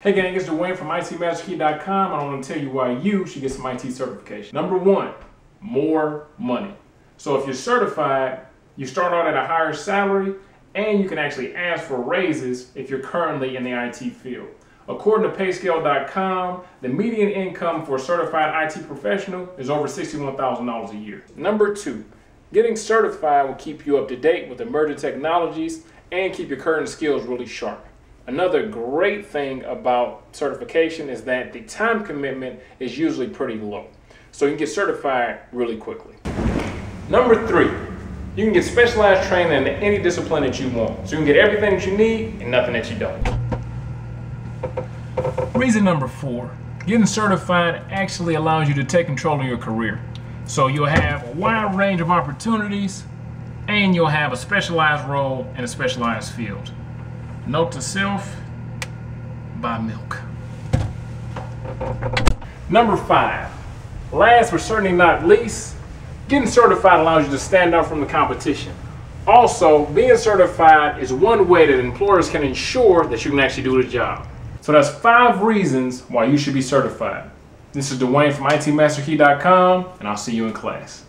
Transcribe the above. Hey gang, it's Dwayne from ITMasterKey.com, and I want to tell you why you should get some IT certification. Number 1, more money. So if you're certified, you start out at a higher salary, and you can actually ask for raises if you're currently in the IT field. According to payscale.com, the median income for a certified IT professional is over $61,000 a year. Number 2, getting certified will keep you up to date with emerging technologies and keep your current skills really sharp. Another great thing about certification is that the time commitment is usually pretty low, so you can get certified really quickly. Number 3, you can get specialized training in any discipline that you want, so you can get everything that you need and nothing that you don't. Reason number 4, getting certified actually allows you to take control of your career. So you'll have a wide range of opportunities, and you'll have a specialized role in a specialized field. Note to self, buy milk. Number 5, last but certainly not least, getting certified allows you to stand out from the competition. Also, being certified is one way that employers can ensure that you can actually do the job. So that's 5 reasons why you should be certified. This is Dwayne from ITMasterKey.com, and I'll see you in class.